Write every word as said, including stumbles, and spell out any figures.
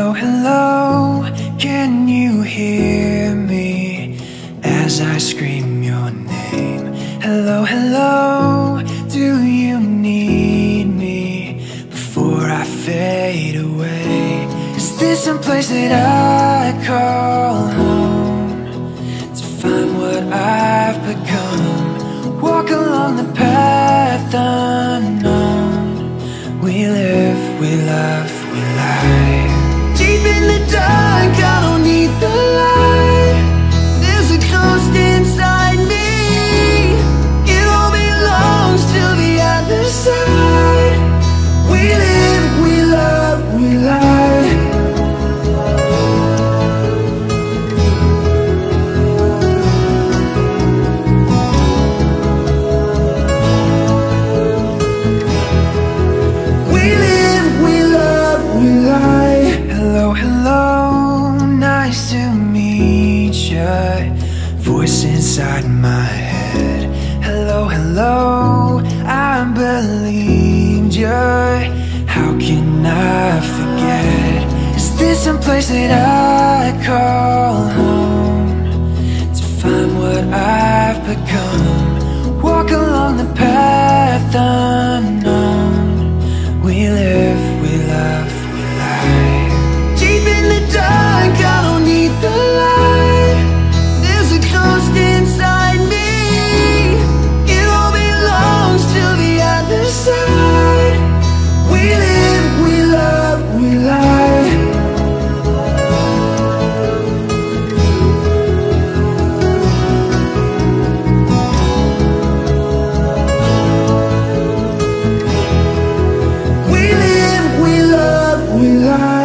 Hello, hello, can you hear me as I scream your name? Hello, hello, do you need me before I fade away? Is this a place that I call home to find what I've become? Walk along the path unknown. We live, we love, we lie. Deep in the dark, I don't need the light. There's a ghost inside me. It all belongs to the other side. We live, we love, we lie. We live, we love, we lie. Hello, hello, nice to meet ya. Voice inside my head. Hello, hello, I believed ya. How can I forget? Is this a place that I call home to find what I've become? Walk along the path unknown. We live, we love, we lie. In the dark, I don't need the light. There's a ghost inside me. It all belongs to the other side. We live, we love, we lie. We live, we love, we lie.